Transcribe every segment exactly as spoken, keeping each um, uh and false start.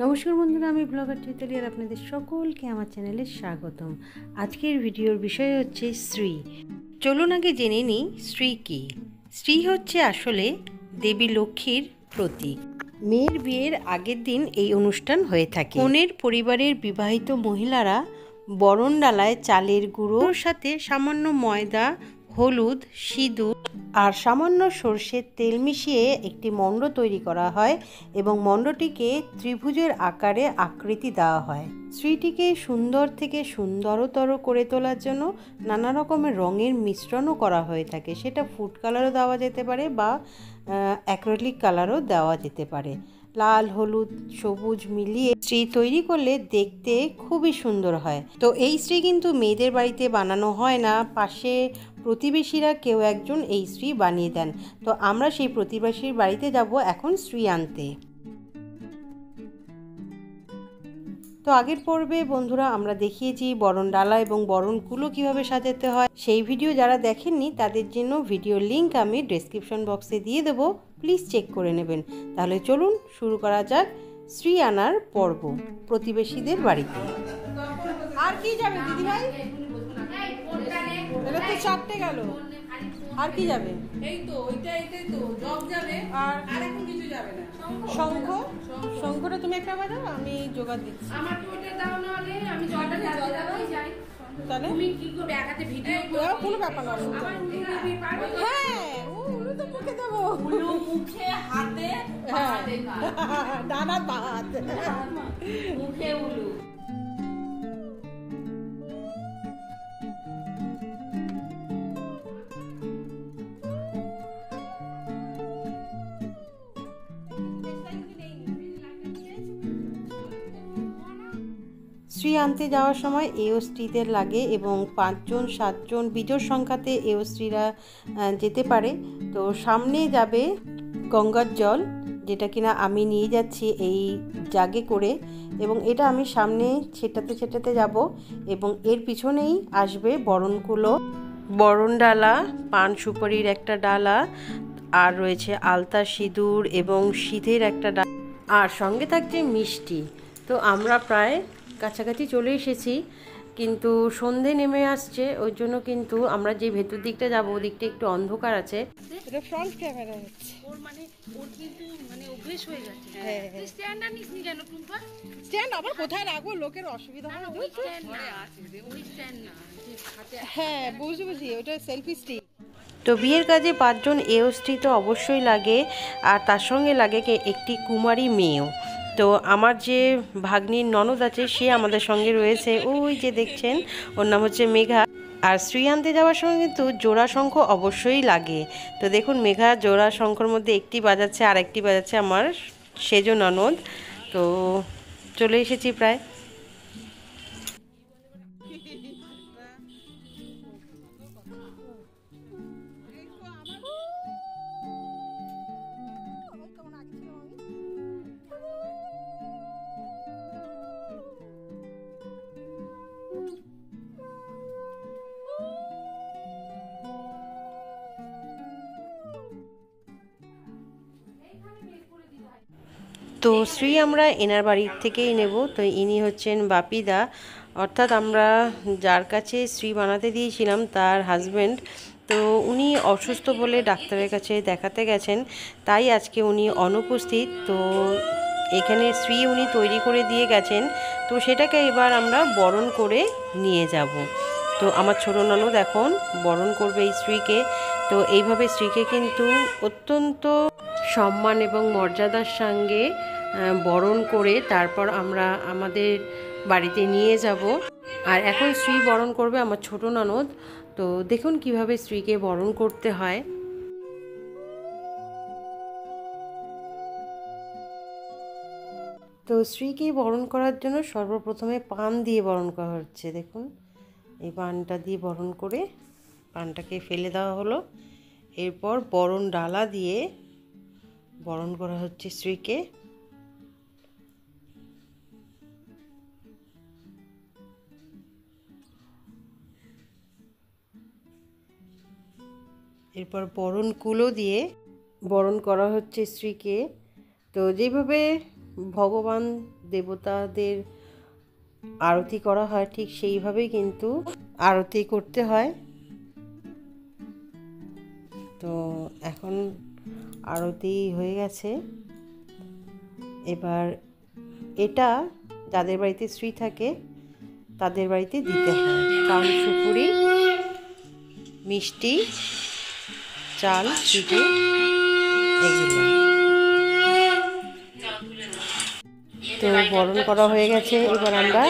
নমস্কার বন্ধুরা, আমি ব্লগার চৈতালি আর আপনাদের সকলকে আমার চ্যানেলে স্বাগতম। আজকের ভিডিওর বিষয় হচ্ছে শ্রী। চলুন আগে জেনে নিই শ্রী কী। শ্রী হচ্ছে আসলে দেবী লক্ষ্মীর প্রতীক। মেয়ের বিয়ের আগের দিন এই অনুষ্ঠান হয়ে থাকে। কনের পরিবারের বিবাহিত মহিলারা বরণডালায় চালের গুঁড়োর সাথে সামান্য ময়দা, হলুদ, সিঁদুর আর সামান্য সর্ষের তেল মিশিয়ে একটি মণ্ড তৈরি করা হয় এবং মণ্ডটিকে ত্রিভুজের আকারে আকৃতি দেওয়া হয়। শ্রীটিকে সুন্দর থেকে সুন্দরতর করে তোলার জন্য নানা রকমের রঙের মিশ্রণও করা হয়ে থাকে। সেটা ফুড কালারও দেওয়া যেতে পারে বা অ্যাক্রিলিক কালারও দেওয়া যেতে পারে। লাল, হলুদ, সবুজ মিলিয়ে শ্রী তৈরি করলে দেখতে খুবই সুন্দর হয়। তো এই শ্রী কিন্তু মেয়েদের বাড়িতে বানানো হয় না, পাশে প্রতিবেশীরা কেউ একজন এই শ্রী বানিয়ে দেন। তো আমরা সেই প্রতিবেশীর বাড়িতে যাব এখন শ্রী আনতে। তো আগের পর্বে বন্ধুরা আমরা দেখিয়েছি বরণ ডালা এবং বরণগুলো কীভাবে সাজাতে হয়। সেই ভিডিও যারা দেখেননি তাদের জন্য ভিডিওর লিঙ্ক আমি ডেসক্রিপশন বক্সে দিয়ে দেবো, প্লিজ চেক করে নেবেন। তাহলে চলুন শুরু করা যাক শ্রী আনার পর্ব প্রতিবেশীদের বাড়িতে। আর কি যাবে দিদি ভাই? এটা তো চারটে গেল, আর কি যাবে? এই তো ওইটা, এইটাই তো জগ যাবে, আর আর এখন কিছু যাবে না। শঙ্খ, শঙ্খটা তুমি একটা বাজাও, আমি জোগাড় দিচ্ছি। আমার তো ওটা দাও, না হলে আমি জলটা দিয়ে দাও। যাই তাহলে তুমি কি করবে? একাতে ভিডিও করো, কোনো ব্যাপার না। আমার তুমি পারবে? হ্যাঁ, ও উনি তো মুখে দেব, উনি মুখে হাতে হাতে দানা ভাত মুখে উলু। শ্রী আনতে যাওয়ার সময় এও শ্রীদের লাগে এবং পাঁচজন সাতজন বিজোড় সংখ্যাতে এও শ্রীরা যেতে পারে। তো সামনে যাবে গঙ্গার জল, যেটা কিনা আমি নিয়ে যাচ্ছি এই জাগে করে, এবং এটা আমি সামনে ছেটাতে ছেটাতে যাব এবং এর পিছনেই আসবে বরণকুলো, বরণ ডালা, পান সুপারির একটা ডালা, আর রয়েছে আলতা, সিঁদুর এবং সিঁধের একটা ডালা, আর সঙ্গে থাকছে মিষ্টি। তো আমরা প্রায় কাছাকাছি চলে এসেছি, কিন্তু সন্ধে নেমে আসছে, ওই জন্য কিন্তু আমরা যে ভেতর দিকটা যাব ওদিকটা একটু অন্ধকার আছে। এটা ফ্রন্ট ক্যামেরা হচ্ছে ওর, মানে ওর কিন্তু মানে অভ্যেস হয়ে গেছে। হ্যাঁ, স্ট্যান্ড আর নিচে কেন টুম্পা? স্ট্যান্ড আবার কোথায় রাখবো? লোকের অসুবিধা হবে। ওই স্ট্যান্ড না, ওই স্ট্যান্ড না, যে হাতে। হ্যাঁ বুঝি বুঝি, ওটা সেলফি স্টিক। তো বিয়ের কাজে পাঁচজন এও স্ত্রী তো অবশ্যই লাগে, আর তার সঙ্গে লাগে কে একটি কুমারী মেয়েও। তো আমার যে ভাগ্নির ননদ আছে সে আমাদের সঙ্গে রয়েছে, ওই যে দেখছেন, ওর নাম হচ্ছে মেঘা। আর শ্রী আনতে যাওয়ার সময় কিন্তু জোড়া শঙ্খ অবশ্যই লাগে। তো দেখুন মেঘা জোড়া শঙ্খর মধ্যে একটি বাজাচ্ছে, আর একটি বাজাচ্ছে আমার সেজো ননদ। তো চলে এসেছি প্রায়। তো শ্রী আমরা এনার বাড়ির থেকেই নেব। তো ইনি হচ্ছেন বাপিদা, অর্থাৎ আমরা যার কাছে শ্রী বানাতে দিয়েছিলাম তার হাজব্যান্ড। তো উনি অসুস্থ বলে ডাক্তারের কাছে দেখাতে গেছেন, তাই আজকে উনি অনুপস্থিত। তো এখানে শ্রী উনি তৈরি করে দিয়ে গেছেন, তো সেটাকে এবার আমরা বরণ করে নিয়ে যাব। তো আমার ছোটো ননদ এখন বরণ করবে এই শ্রীকে। তো এইভাবে শ্রীকে কিন্তু অত্যন্ত সম্মান এবং মর্যাদার সঙ্গে বরণ করে তারপর আমরা আমাদের বাড়িতে নিয়ে যাব। আর এখন শ্রী বরণ করবে আমার ছোট ননদ। তো দেখুন কিভাবে শ্রীকে বরণ করতে হয়। তো শ্রীকে বরণ করার জন্য সর্বপ্রথমে পান দিয়ে বরণ করা হচ্ছে। দেখুন এই পানটা দিয়ে বরণ করে পানটাকে ফেলে দেওয়া হলো। এরপর বরণ ডালা দিয়ে বরণ করা হচ্ছে শ্রীকে। এরপর বরণ কুলো দিয়ে বরণ করা হচ্ছে শ্রীকে। তো যেভাবে ভগবান দেবতাদের আরতি করা হয় ঠিক সেইভাবেই কিন্তু আরতি করতে হয়। তো এখন আরতি হয়ে গেছে। এবার এটা যাদের বাড়িতে শ্রী থাকে তাদের বাড়িতে দিতে হয়, কারণ সুপুরি, মিষ্টি, চাল, চিড়ে এগুলো। তো বরণ করা হয়ে গেছে, এবার আমরা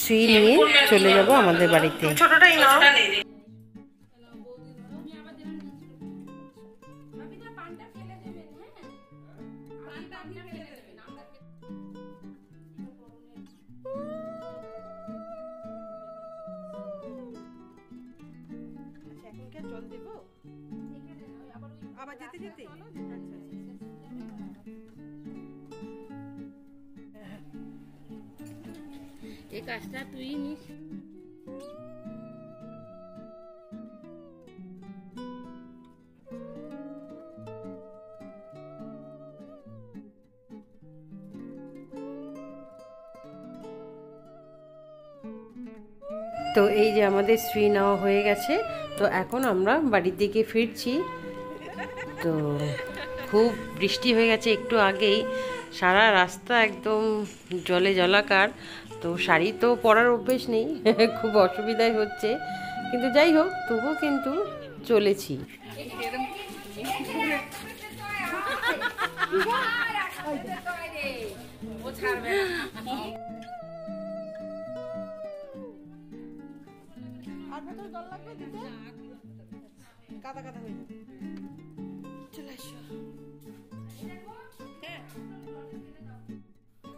শ্রী নিয়ে চলে যাব আমাদের বাড়িতে। এই কাজটা তুই নিস। তো এই যে আমাদের শ্রী নেওয়া হয়ে গেছে, তো এখন আমরা বাড়ির দিকে ফিরছি। তো খুব বৃষ্টি হয়ে গেছে একটু আগেই, সারা রাস্তা একদম জলে জলাকার। তো শাড়ি তো পরার অভ্যেস নেই, খুব অসুবিধাই হচ্ছে, কিন্তু যাই হোক তবুও কিন্তু চলেছি।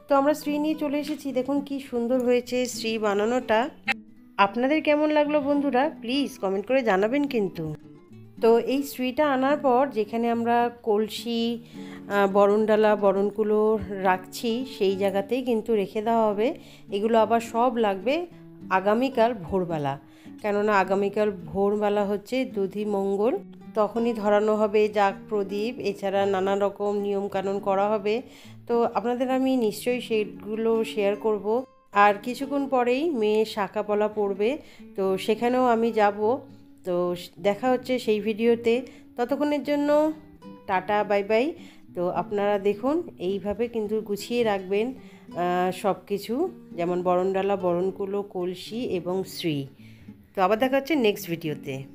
তো আমরা শ্রী নিয়ে চলে এসেছি, দেখুন কি সুন্দর হয়েছে শ্রী বানানোটা। আপনাদের কেমন লাগলো বন্ধুরা, প্লিজ কমেন্ট করে জানাবেন কিন্তু। তো এই শ্রীটা আনার পর যেখানে আমরা কলসি, বরণডালা, বরণগুলো রাখছি সেই জায়গাতেই কিন্তু রেখে দেওয়া হবে। এগুলো আবার সব লাগবে আগামীকাল ভোরবেলা, কেননা আগামীকাল ভোরবেলা হচ্ছে দুধি মঙ্গল, তখনই ধরানো হবে জাগ প্রদীপ, এছাড়া নানা রকম নিয়মকানুন করা হবে। তো আপনাদের আমি নিশ্চয়ই সেগুলো শেয়ার করব। আর কিছুক্ষণ পরেই মেয়ে শাঁখা পলা পড়বে, তো সেখানেও আমি যাব। তো দেখা হচ্ছে সেই ভিডিওতে, ততক্ষণের জন্য টাটা, বাই বাই। তো আপনারা দেখুন এইভাবে কিন্তু গুছিয়ে রাখবেন সব কিছু, যেমন বরণডালা, বরণকুলো, কলসি এবং শ্রী। তো আবার দেখা হচ্ছে নেক্সট ভিডিওতে।